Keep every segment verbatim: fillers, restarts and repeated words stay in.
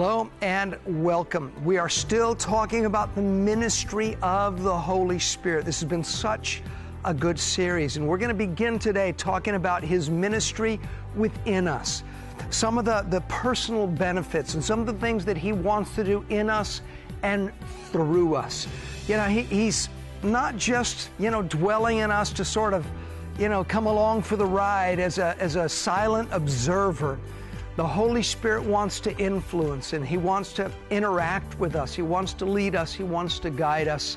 Hello and welcome. We are still talking about the ministry of the Holy Spirit. This has been such a good series, and we're going to begin today talking about His ministry within us. Some of the, the personal benefits and some of the things that He wants to do in us and through us. You know, he, He's not just, you know, dwelling in us to sort of, you know, come along for the ride as a, as a silent observer. The Holy Spirit wants to influence, and He wants to interact with us. He wants to lead us. He wants to guide us.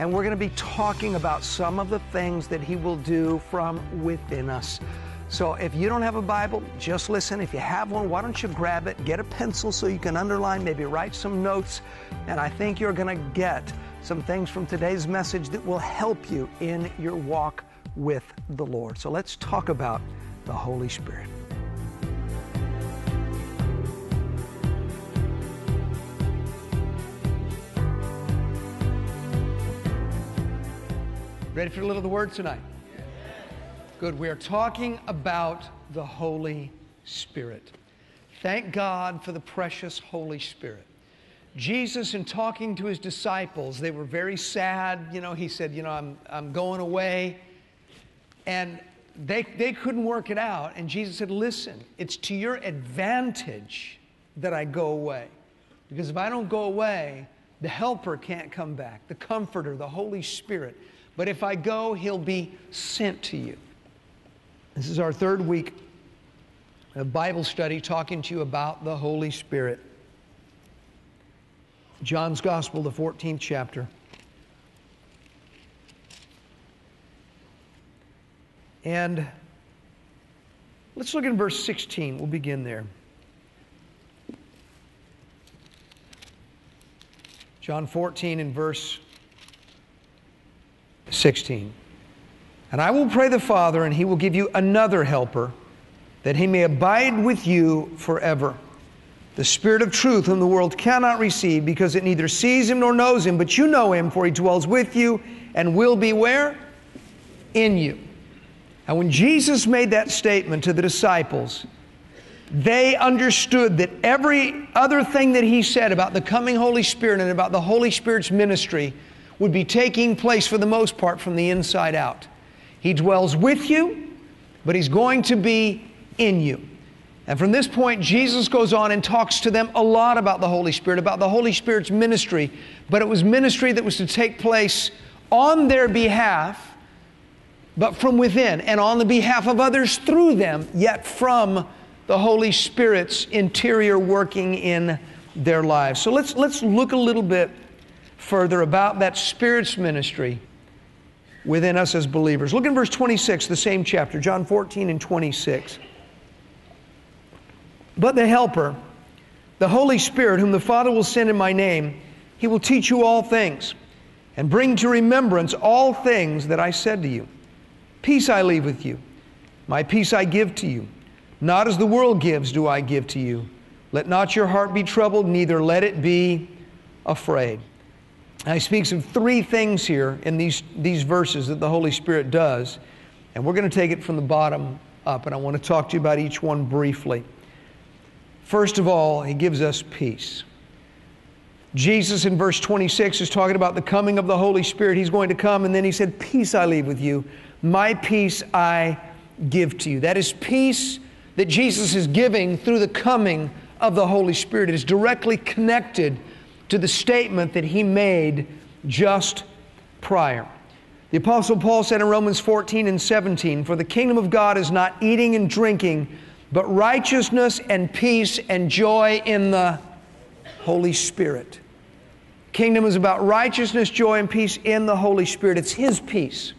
And we're going to be talking about some of the things that He will do from within us. So if you don't have a Bible, just listen. If you have one, why don't you grab it, get a pencil so you can underline, maybe write some notes. And I think you're going to get some things from today's message that will help you in your walk with the Lord. So let's talk about the Holy Spirit. Ready for a little of the Word tonight? Good. We are talking about the Holy Spirit. Thank God for the precious Holy Spirit. Jesus, in talking to His disciples, they were very sad. You know, He said, you know, I'm, I'm going away. And they, they couldn't work it out. And Jesus said, listen, it's to your advantage that I go away. Because if I don't go away, the Helper can't come back, the Comforter, the Holy Spirit. But if I go, He'll be sent to you. This is our third week of Bible study talking to you about the Holy Spirit. John's Gospel, the fourteenth chapter. And let's look at verse sixteen. We'll begin there. John fourteen and verse sixteen. And I will pray the Father, and He will give you another helper, that He may abide with you forever. The Spirit of truth, whom the world cannot receive, because it neither sees Him nor knows Him, but you know Him, for He dwells with you and will be where? In you. And when Jesus made that statement to the disciples, they understood that every other thing that He said about the coming Holy Spirit and about the Holy Spirit's ministry would be taking place, for the most part, from the inside out. He dwells with you, but He's going to be in you. And from this point, Jesus goes on and talks to them a lot about the Holy Spirit, about the Holy Spirit's ministry, but it was ministry that was to take place on their behalf, but from within, and on the behalf of others through them, yet from the Holy Spirit's interior working in their lives. So let's, let's look a little bit further about that Spirit's ministry within us as believers. Look in verse twenty-six, the same chapter, John fourteen and twenty-six. But the Helper, the Holy Spirit, whom the Father will send in my name, He will teach you all things and bring to remembrance all things that I said to you. Peace I leave with you. My peace I give to you. Not as the world gives do I give to you. Let not your heart be troubled, neither let it be afraid. Now, He speaks of three things here in these, these verses that the Holy Spirit does, and we're going to take it from the bottom up, and I want to talk to you about each one briefly. First of all, He gives us peace. Jesus, in verse twenty-six, is talking about the coming of the Holy Spirit. He's going to come, and then He said, peace I leave with you, my peace I give to you. That is peace that Jesus is giving through the coming of the Holy Spirit. It is directly connected to the statement that He made just prior. The Apostle Paul said in Romans fourteen and seventeen, for the kingdom of God is not eating and drinking, but righteousness and peace and joy in the Holy Spirit. Kingdom is about righteousness, joy, and peace in the Holy Spirit. It's His peace.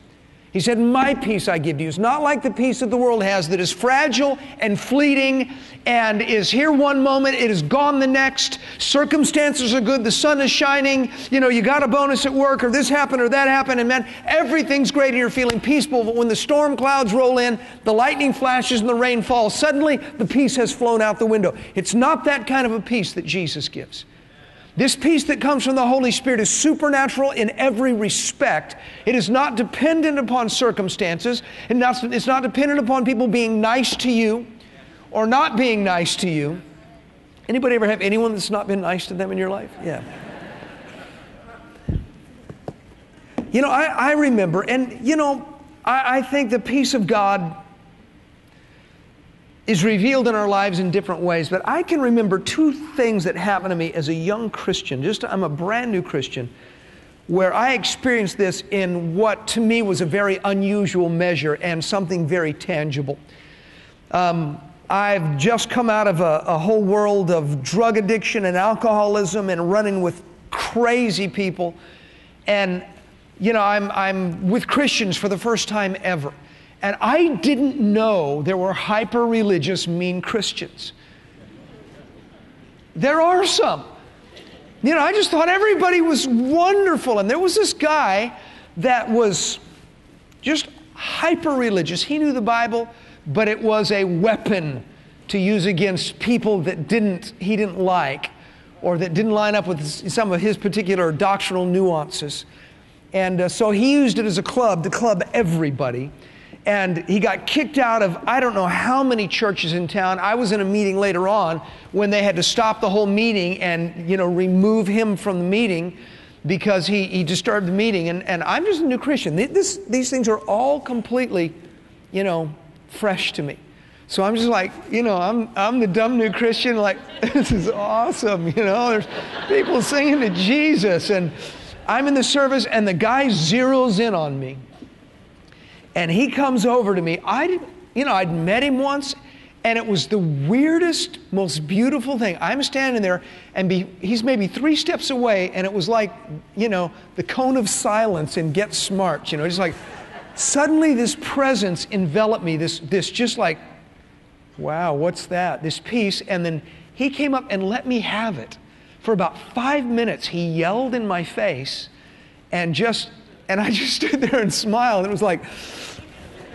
He said, my peace I give to you. It's not like the peace that the world has, that is fragile and fleeting and is here one moment, it is gone the next. Circumstances are good, the sun is shining, you know, you got a bonus at work, or this happened or that happened, and man, everything's great and you're feeling peaceful. But when the storm clouds roll in, the lightning flashes and the rain falls, suddenly the peace has flown out the window. It's not that kind of a peace that Jesus gives. This peace that comes from the Holy Spirit is supernatural in every respect. It is not dependent upon circumstances, and it's not dependent upon people being nice to you or not being nice to you. Anybody ever have anyone that's not been nice to them in your life? Yeah. You know, I, I remember, and you know, I, I think the peace of God is revealed in our lives in different ways, but I can remember two things that happened to me as a young Christian, just I'm a brand new Christian, where I experienced this in what to me was a very unusual measure and something very tangible. Um, I've just come out of a, a whole world of drug addiction and alcoholism and running with crazy people. And, you know, I'm, I'm with Christians for the first time ever. And I didn't know there were hyper-religious, mean Christians. There are some. You know, I just thought everybody was wonderful. And there was this guy that was just hyper-religious. He knew the Bible, but it was a weapon to use against people that didn't, he didn't like, or that didn't line up with some of his particular doctrinal nuances. And uh, so he used it as a club to club everybody. And he got kicked out of I don't know how many churches in town. I was in a meeting later on when they had to stop the whole meeting and, you know, remove him from the meeting because he, he disturbed the meeting. And, and I'm just a new Christian. This, these things are all completely, you know, fresh to me. So I'm just like, you know, I'm, I'm the dumb new Christian. Like, this is awesome. You know, there's people singing to Jesus. And I'm in the service and the guy zeroes in on me. And he comes over to me. I didn't, you know, I'd met him once, and it was the weirdest, most beautiful thing. I'm standing there, and be, he's maybe three steps away, and it was like, you know, the cone of silence in Get Smart. You know, just like, suddenly this presence enveloped me. This, this, just like, wow, what's that? This peace. And then he came up and let me have it. For about five minutes, he yelled in my face, and just. And I just stood there and smiled. It was like,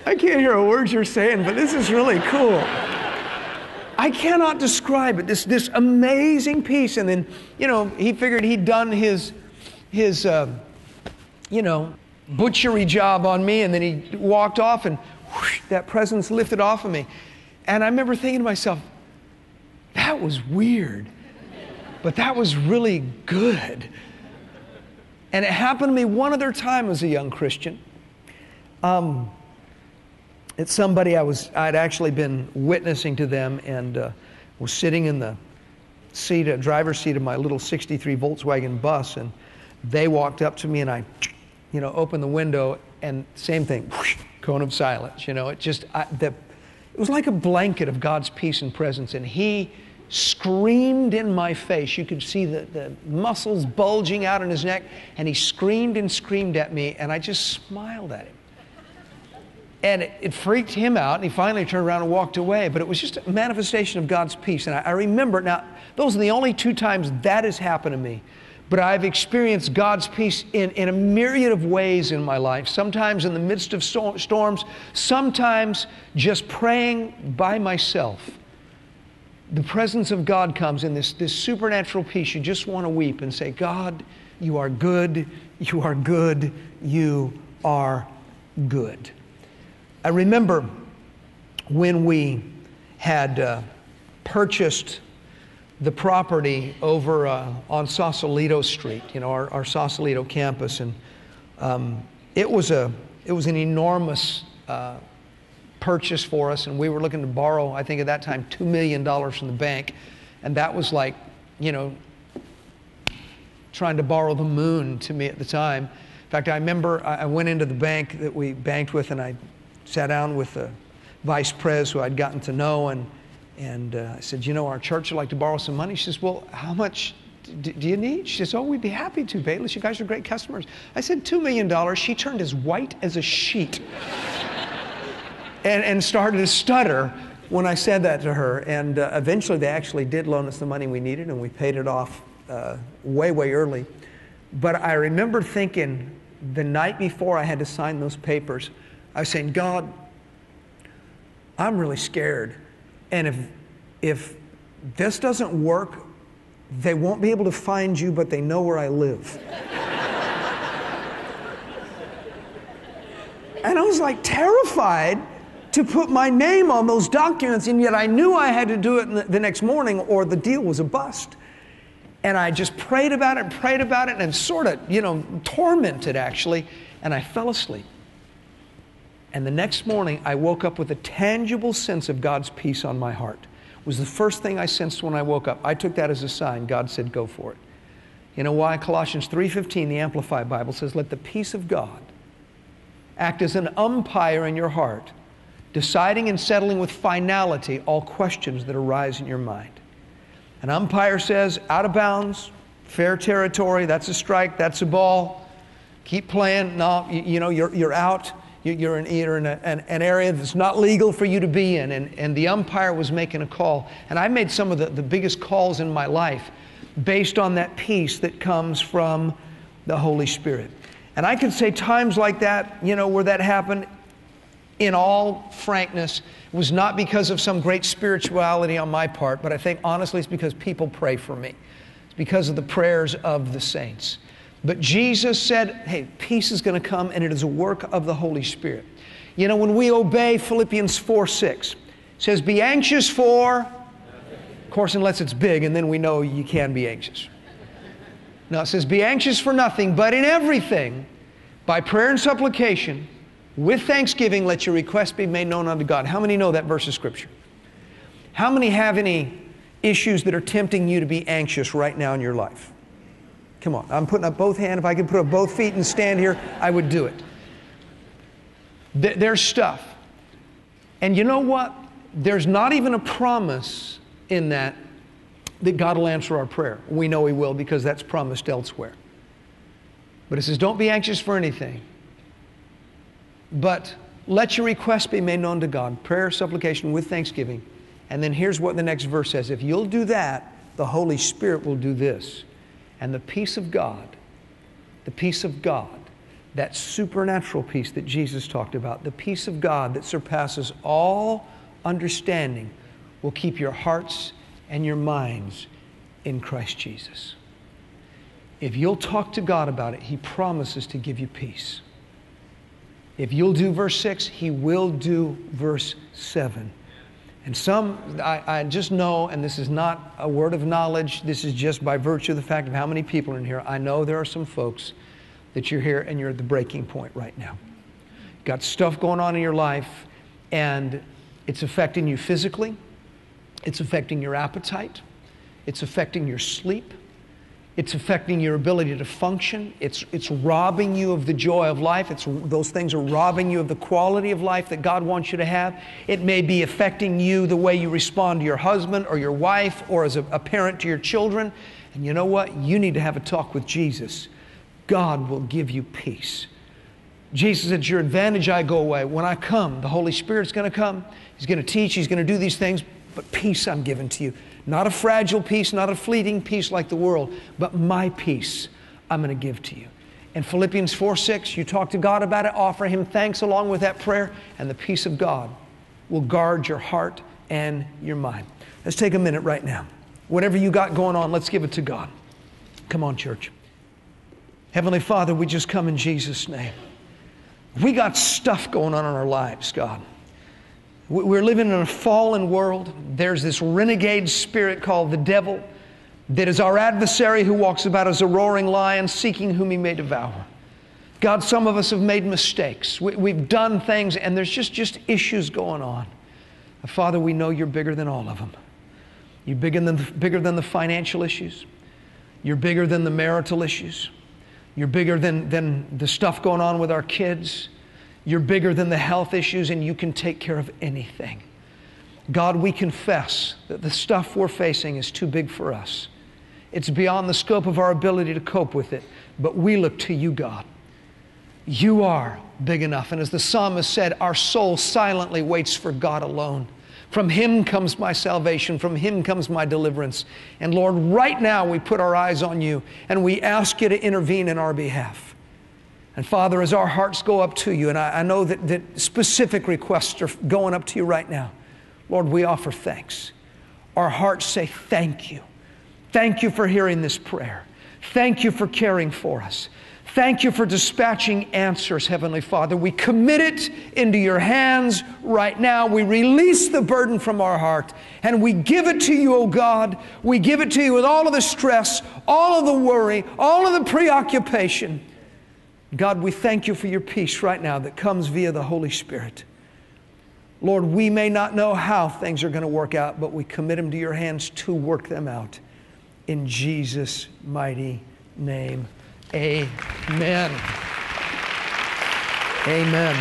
I can't hear a word you're saying, but this is really cool. I cannot describe it, this, this amazing peace. And then, you know, he figured he'd done his, his uh, you know, butchery job on me. And then he walked off and whoosh, that presence lifted off of me. And I remember thinking to myself, that was weird, but that was really good. And it happened to me one other time as a young Christian. Um, it's somebody I was, I'd actually been witnessing to them and uh, was sitting in the seat, uh, driver's seat of my little sixty-three Volkswagen bus. And they walked up to me and I, you know, opened the window and same thing, whoosh, cone of silence. You know, it just, I, the, it was like a blanket of God's peace and presence. And he screamed in my face. You could see the, the muscles bulging out in his neck, and he screamed and screamed at me, and I just smiled at him. And it, it freaked him out, and he finally turned around and walked away, but it was just a manifestation of God's peace. And I, I remember, now, those are the only two times that has happened to me, but I've experienced God's peace in, in a myriad of ways in my life, sometimes in the midst of so- storms, sometimes just praying by myself. The presence of God comes in this, this supernatural peace. You just want to weep and say, God, you are good, you are good, you are good. I remember when we had uh, purchased the property over uh, on Sausalito Street, you know, our, our Sausalito campus, and um, it was a, it was an enormous uh, purchase for us, and we were looking to borrow, I think at that time, two million dollars from the bank. And that was like, you know, trying to borrow the moon to me at the time. In fact, I remember I went into the bank that we banked with, and I sat down with the vice pres who I'd gotten to know, and, and uh, I said, you know, our church would like to borrow some money. She says, well, how much d- do you need? She says, oh, we'd be happy to, Bayless. You guys are great customers. I said, two million dollars. She turned as white as a sheet. And, and started to stutter when I said that to her. And uh, eventually they actually did loan us the money we needed, and we paid it off uh, way, way early. But I remember thinking the night before I had to sign those papers, I was saying, God, I'm really scared. And if, if this doesn't work, they won't be able to find you, but they know where I live. And I was like terrified. to put my name on those documents, and yet I knew I had to do it the next morning or the deal was a bust. And I just prayed about it, prayed about it, and sort of, you know, tormented actually, and I fell asleep. And the next morning, I woke up with a tangible sense of God's peace on my heart. It was the first thing I sensed when I woke up. I took that as a sign. God said, go for it. You know why? Colossians three fifteen, the Amplified Bible says, let the peace of God act as an umpire in your heart, deciding and settling with finality all questions that arise in your mind. An umpire says, out of bounds, fair territory, that's a strike, that's a ball. Keep playing. No, you, you know, you're, you're out. You're in, you're in a, an, an area that's not legal for you to be in. And, and the umpire was making a call. And I made some of the, the biggest calls in my life based on that peace that comes from the Holy Spirit. And I could say times like that, you know, where that happened, in all frankness, was not because of some great spirituality on my part, but I think honestly it's because people pray for me. It's because of the prayers of the saints. But Jesus said, hey, peace is going to come, and it is a work of the Holy Spirit. You know, when we obey Philippians four six, it says, be anxious for, of course, unless it's big, and then we know you can be anxious. Now, it says, be anxious for nothing, but in everything, by prayer and supplication, with thanksgiving, let your requests be made known unto God. How many know that verse of Scripture? How many have any issues that are tempting you to be anxious right now in your life? Come on, I'm putting up both hands. If I could put up both feet and stand here, I would do it. There's stuff. And you know what? There's not even a promise in that that God will answer our prayer. We know He will because that's promised elsewhere. But it says, don't be anxious for anything, but let your request be made known to God, prayer, supplication, with thanksgiving. And then here's what the next verse says. If you'll do that, the Holy Spirit will do this. And the peace of God, the peace of God, that supernatural peace that Jesus talked about, the peace of God that surpasses all understanding, will keep your hearts and your minds in Christ Jesus. If you'll talk to God about it, He promises to give you peace. If you'll do verse six, He will do verse seven. And some, I, I just know, and this is not a word of knowledge, this is just by virtue of the fact of how many people are in here. I know there are some folks that you're here and you're at the breaking point right now. Got stuff going on in your life, and it's affecting you physically. It's affecting your appetite. It's affecting your sleep. It's affecting your ability to function. It's, it's robbing you of the joy of life. It's, those things are robbing you of the quality of life that God wants you to have. It may be affecting you the way you respond to your husband or your wife or as a, a parent to your children. And you know what? You need to have a talk with Jesus. God will give you peace. Jesus, at your advantage I go away. When I come, the Holy Spirit's going to come. He's going to teach. He's going to do these things. But peace I'm giving to you. Not a fragile peace, not a fleeting peace like the world, but my peace I'm going to give to you. In Philippians four six, you talk to God about it, offer Him thanks along with that prayer, and the peace of God will guard your heart and your mind. Let's take a minute right now. Whatever you got going on, let's give it to God. Come on, church. Heavenly Father, we just come in Jesus' name. We got stuff going on in our lives, God. We're living in a fallen world. There's this renegade spirit called the devil that is our adversary who walks about as a roaring lion seeking whom he may devour. God, some of us have made mistakes. We've done things, and there's just, just issues going on. Father, we know You're bigger than all of them. You're bigger than, the, bigger than the financial issues. You're bigger than the marital issues. You're bigger than, than the stuff going on with our kids. You're bigger than the health issues, and You can take care of anything. God, we confess that the stuff we're facing is too big for us. It's beyond the scope of our ability to cope with it, but we look to You, God. You are big enough, and as the psalmist said, our soul silently waits for God alone. From Him comes my salvation. From Him comes my deliverance. And Lord, right now we put our eyes on You, and we ask You to intervene in our behalf. And Father, as our hearts go up to You, and I, I know that, that specific requests are going up to You right now, Lord, we offer thanks. Our hearts say thank You. Thank You for hearing this prayer. Thank You for caring for us. Thank you for dispatching answers, Heavenly Father. We commit it into your hands right now. We release the burden from our heart, and we give it to you, O God. We give it to you with all of the stress, all of the worry, all of the preoccupation. God, we thank you for your peace right now that comes via the Holy Spirit. Lord, we may not know how things are going to work out, but we commit them to your hands to work them out. In Jesus' mighty name. Amen. Amen.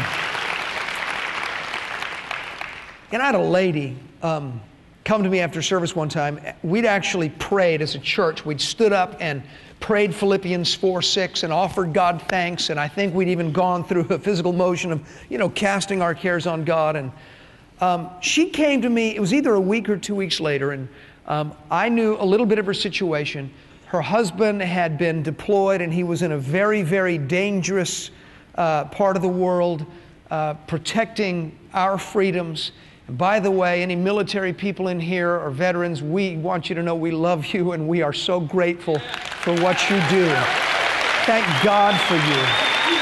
And I had a lady um, come to me after service one time. We'd actually prayed as a church. We'd stood up and prayed Philippians four six and offered God thanks. And I think we'd even gone through a physical motion of, you know, casting our cares on God. And um, she came to me. It was either a week or two weeks later. And um, I knew a little bit of her situation. Her husband had been deployed, and he was in a very, very dangerous uh, part of the world, uh, protecting our freedoms. And by the way, any military people in here or veterans, we want you to know we love you, and we are so grateful for what you do. Thank God for you.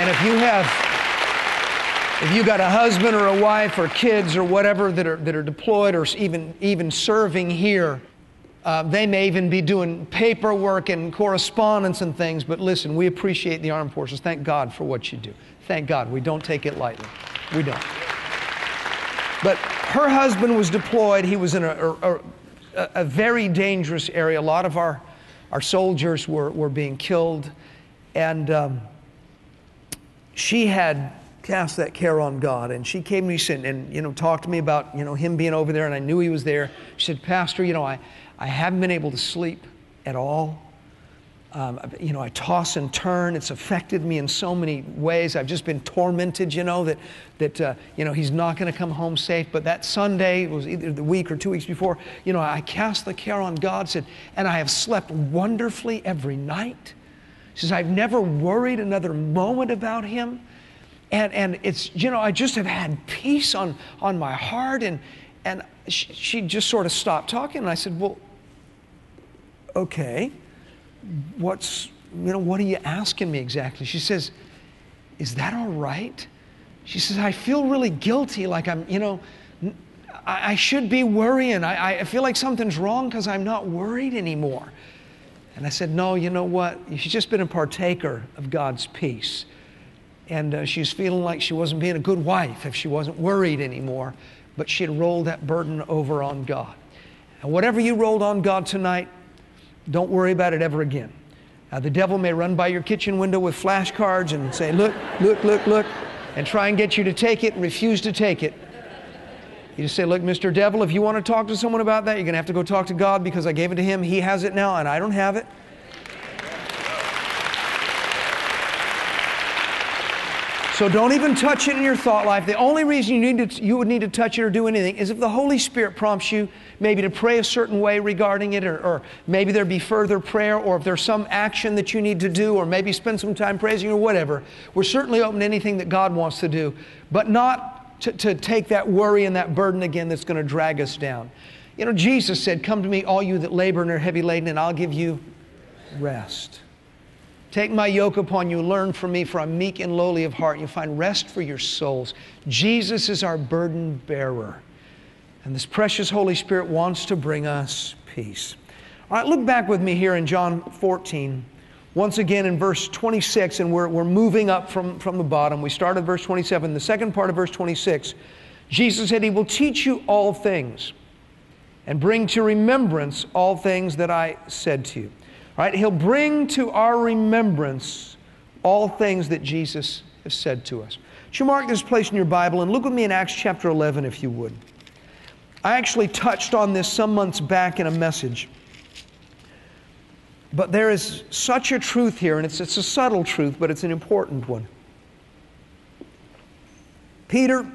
And if you have, if you got a husband or a wife or kids or whatever that are that are deployed or even even serving here. Uh, they may even be doing paperwork and correspondence and things, but listen, we appreciate the armed forces. Thank God for what you do. Thank God. We don't take it lightly. We don't. But her husband was deployed. He was in a, a, a, a very dangerous area. A lot of our, our soldiers were, were being killed. And um, she had cast that care on God. And she came to me and, and, you know, talked to me about, you know, him being over there, and I knew he was there. She said, Pastor, you know, I... I haven't been able to sleep at all. Um, you know, I toss and turn. It's affected me in so many ways. I've just been tormented, you know, that, that uh, you know, he's not going to come home safe. But that Sunday, it was either the week or two weeks before, you know, I cast the care on God, said, and I have slept wonderfully every night. She says, I've never worried another moment about him. And, and it's, you know, I just have had peace on, on my heart. And, and she, she just sort of stopped talking, and I said, well, okay, what's, you know, what are you asking me exactly? She says, is that all right? She says, I feel really guilty, like I'm, you know, I, I should be worrying. I, I feel like something's wrong because I'm not worried anymore. And I said, no, you know what? She's just been a partaker of God's peace. And uh, she was feeling like she wasn't being a good wife if she wasn't worried anymore. But she had rolled that burden over on God. And whatever you rolled on God tonight, don't worry about it ever again. Now, the devil may run by your kitchen window with flashcards and say, look, look, look, look, and try and get you to take it and refuse to take it. You just say, look, Mister Devil, if you want to talk to someone about that, you're going to have to go talk to God because I gave it to him. He has it now, and I don't have it. So don't even touch it in your thought life. The only reason you need to, you would need to touch it or do anything is if the Holy Spirit prompts you maybe to pray a certain way regarding it, or, or maybe there be further prayer, or if there's some action that you need to do, or maybe spend some time praising or whatever. We're certainly open to anything that God wants to do, but not to, to take that worry and that burden again that's going to drag us down. You know, Jesus said, come to me, all you that labor and are heavy laden, and I'll give you rest. Take my yoke upon you, learn from me, for I'm meek and lowly of heart, and you'll find rest for your souls. Jesus is our burden bearer. And this precious Holy Spirit wants to bring us peace. All right, look back with me here in John fourteen. Once again in verse twenty-six, and we're, we're moving up from, from the bottom. We started verse twenty-seven. The second part of verse twenty-six, Jesus said, He will teach you all things and bring to remembrance all things that I said to you. Right? He'll bring to our remembrance all things that Jesus has said to us. You mark this place in your Bible and look with me in Acts chapter eleven, if you would. I actually touched on this some months back in a message. But there is such a truth here, and it's, it's a subtle truth, but it's an important one. Peter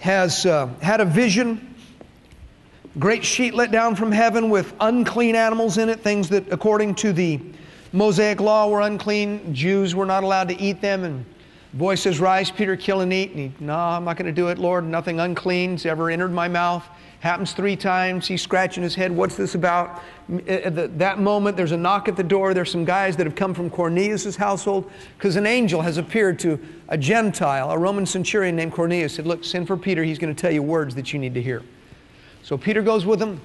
has uh, had a vision. Great sheet let down from heaven with unclean animals in it, things that according to the Mosaic law were unclean. Jews were not allowed to eat them. And the boy says, rise, Peter, kill and eat. And he, no, I'm not going to do it, Lord. Nothing unclean's ever entered my mouth. Happens three times. He's scratching his head. What's this about? At that moment, there's a knock at the door. There's some guys that have come from Cornelius' household because an angel has appeared to a Gentile, a Roman centurion named Cornelius. Said, look, send for Peter. He's going to tell you words that you need to hear. So Peter goes with him,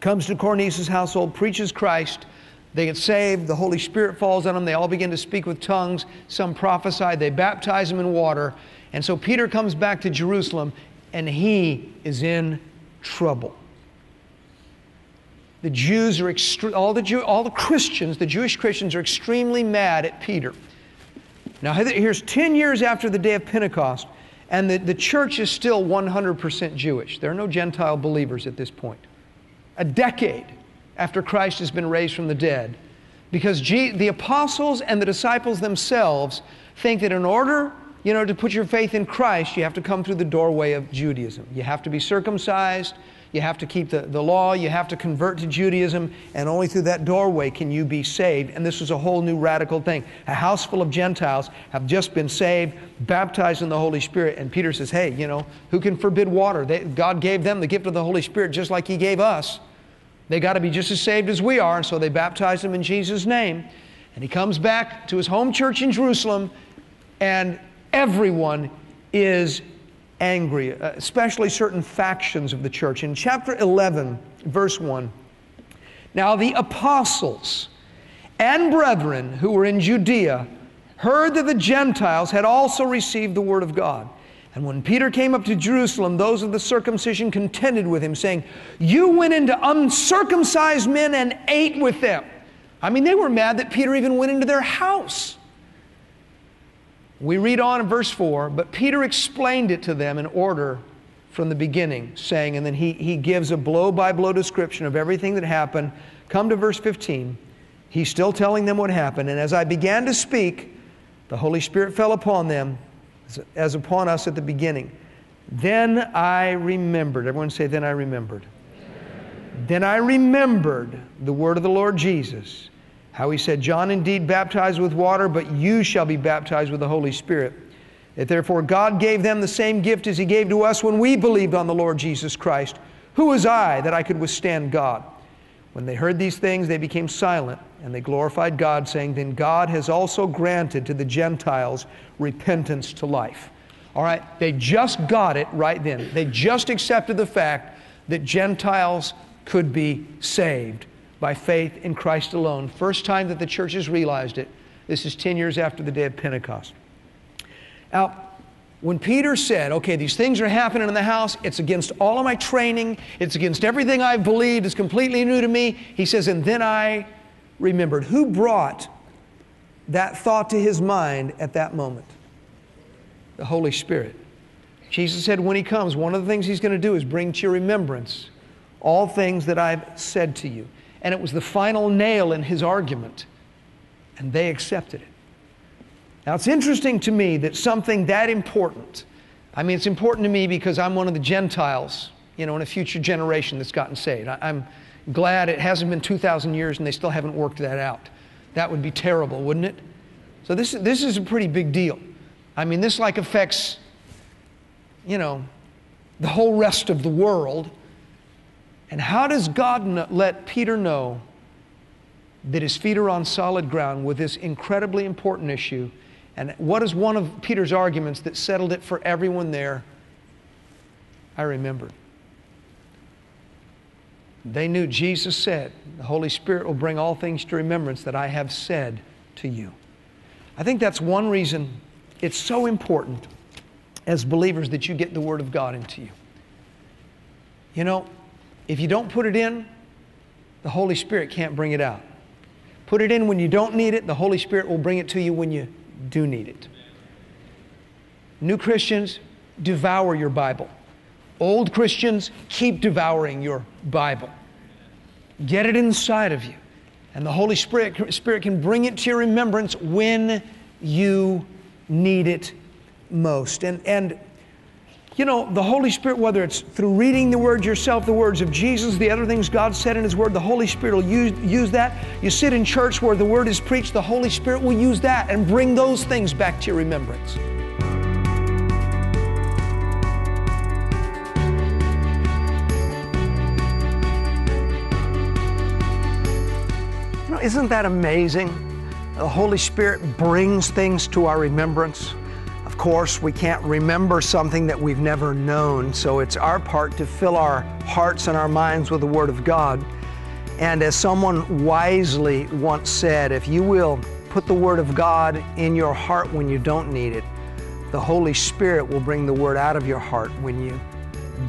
comes to Cornelius' household, preaches Christ. They get saved. The Holy Spirit falls on them. They all begin to speak with tongues. Some prophesy. They baptize them in water. And so Peter comes back to Jerusalem, and he is in trouble. The Jews are extre- all the Jew- all the Christians, the Jewish Christians, are extremely mad at Peter. Now here's ten years after the day of Pentecost, and the, the church is still one hundred percent Jewish. There are no Gentile believers at this point. A decade after Christ has been raised from the dead, because G- the apostles and the disciples themselves think that in order, you know, to put your faith in Christ, you have to come through the doorway of Judaism. You have to be circumcised, you have to keep the, the law, you have to convert to Judaism, and only through that doorway can you be saved. And this was a whole new radical thing. A house full of Gentiles have just been saved, baptized in the Holy Spirit, and Peter says, hey, you know, who can forbid water? They, God gave them the gift of the Holy Spirit just like He gave us. They got to be just as saved as we are, and so they baptized him in Jesus' name. And he comes back to his home church in Jerusalem, and everyone is angry, especially certain factions of the church. In chapter eleven, verse one, now the apostles and brethren who were in Judea heard that the Gentiles had also received the word of God. And when Peter came up to Jerusalem, those of the circumcision contended with him, saying, you went into uncircumcised men and ate with them. I mean, they were mad that Peter even went into their house. We read on in verse four, but Peter explained it to them in order from the beginning, saying, and then he, he gives a blow-by-blow description of everything that happened. Come to verse fifteen. He's still telling them what happened. And as I began to speak, the Holy Spirit fell upon them, as upon us at the beginning. Then I remembered. Everyone say, then I remembered. Amen. Then I remembered the word of the Lord Jesus, how He said, John indeed baptized with water, but you shall be baptized with the Holy Spirit. If therefore God gave them the same gift as He gave to us when we believed on the Lord Jesus Christ, who was I that I could withstand God? When they heard these things, they became silent, and they glorified God, saying, then God has also granted to the Gentiles repentance to life. All right, they just got it right then. They just accepted the fact that Gentiles could be saved by faith in Christ alone. First time that the church has realized it. This is ten years after the day of Pentecost. Now, when Peter said, okay, these things are happening in the house, it's against all of my training, it's against everything I've believed, it's completely new to me, he says, and then I remembered. Who brought that thought to his mind at that moment? The Holy Spirit. Jesus said when He comes, one of the things He's going to do is bring to your remembrance all things that I've said to you. And it was the final nail in His argument, and they accepted it. Now, it's interesting to me that something that important, I mean, it's important to me because I'm one of the Gentiles, you know, in a future generation that's gotten saved. I, I'm glad it hasn't been two thousand years and they still haven't worked that out. That would be terrible, wouldn't it? So this, this is a pretty big deal. I mean, this like affects, you know, the whole rest of the world. And how does God no, let Peter know that his feet are on solid ground with this incredibly important issue? And what is one of Peter's arguments that settled it for everyone there? I remembered. They knew Jesus said, the Holy Spirit will bring all things to remembrance that I have said to you. I think that's one reason it's so important as believers that you get the Word of God into you. You know, if you don't put it in, the Holy Spirit can't bring it out. Put it in when you don't need it. The Holy Spirit will bring it to you when you do need it. New Christians, devour your Bible. Old Christians, keep devouring your Bible. Get it inside of you. And the Holy Spirit, Spirit can bring it to your remembrance when you need it most. And, and you know, the Holy Spirit, whether it's through reading the Word yourself, the words of Jesus, the other things God said in His Word, the Holy Spirit will use, use that. You sit in church where the Word is preached, the Holy Spirit will use that and bring those things back to your remembrance. You know, isn't that amazing? The Holy Spirit brings things to our remembrance. Of course, we can't remember something that we've never known, so it's our part to fill our hearts and our minds with the Word of God. And as someone wisely once said, if you will put the Word of God in your heart when you don't need it, the Holy Spirit will bring the Word out of your heart when you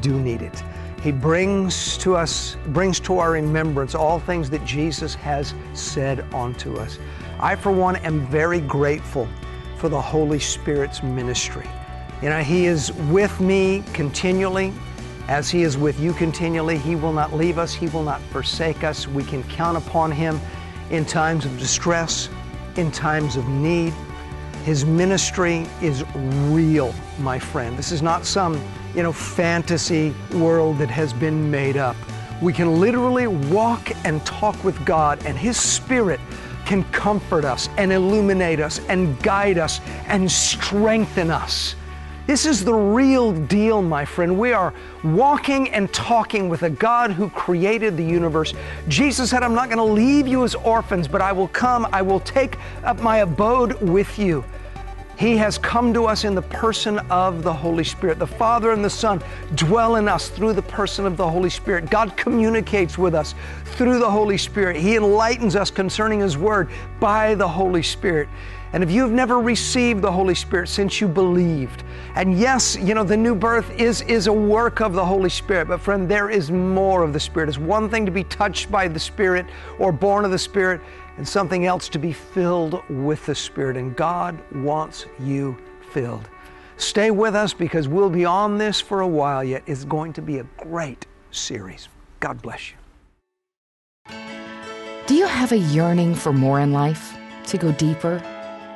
do need it. He brings to us, brings to our remembrance all things that Jesus has said unto us. I, for one, am very grateful for the Holy Spirit's ministry. You know, He is with me continually. As He is with you continually, He will not leave us. He will not forsake us. We can count upon Him in times of distress, in times of need. His ministry is real, my friend. This is not some you know, fantasy world that has been made up. We can literally walk and talk with God, and His Spirit can comfort us and illuminate us and guide us and strengthen us. This is the real deal, my friend. We are walking and talking with a God who created the universe. Jesus said, I'm not going to leave you as orphans, but I will come. I will take up my abode with you. He has come to us in the person of the Holy Spirit. The Father and the Son dwell in us through the person of the Holy Spirit. God communicates with us through the Holy Spirit. He enlightens us concerning His Word by the Holy Spirit. And if you've never received the Holy Spirit since you believed, and yes, you know, the new birth is, is a work of the Holy Spirit, but friend, there is more of the Spirit. It's one thing to be touched by the Spirit or born of the Spirit, and something else to be filled with the Spirit. And God wants you filled. Stay with us because we'll be on this for a while yet. It's going to be a great series. God bless you. Do you have a yearning for more in life? To go deeper?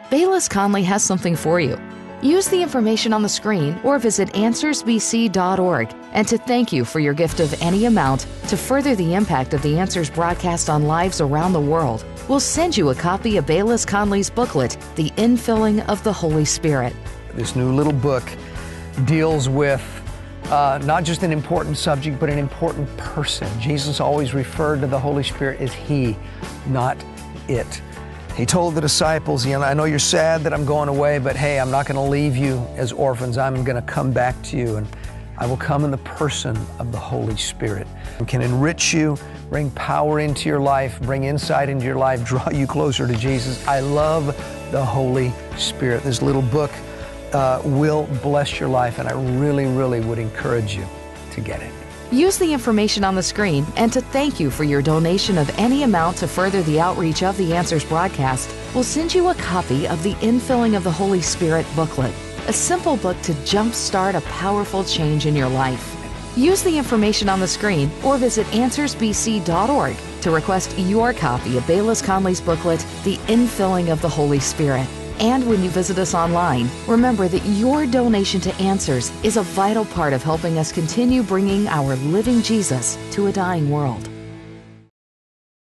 Bayless Conley has something for you. Use the information on the screen or visit answers b c dot org. And to thank you for your gift of any amount to further the impact of the Answers broadcast on lives around the world, we'll send you a copy of Bayless Conley's booklet, The Infilling of the Holy Spirit. This new little book deals with uh, not just an important subject, but an important person. Jesus always referred to the Holy Spirit as He, not it. He told the disciples, you know, I know you're sad that I'm going away, but hey, I'm not going to leave you as orphans. I'm going to come back to you, and I will come in the person of the Holy Spirit. It can enrich you, bring power into your life, bring insight into your life, draw you closer to Jesus. I love the Holy Spirit. This little book uh, will bless your life, and I really, really would encourage you to get it. Use the information on the screen, and to thank you for your donation of any amount to further the outreach of the Answers broadcast, we'll send you a copy of the Infilling of the Holy Spirit booklet, a simple book to jumpstart a powerful change in your life. Use the information on the screen or visit answers b c dot org to request your copy of Bayless Conley's booklet, The Infilling of the Holy Spirit. And when you visit us online, remember that your donation to Answers is a vital part of helping us continue bringing our living Jesus to a dying world.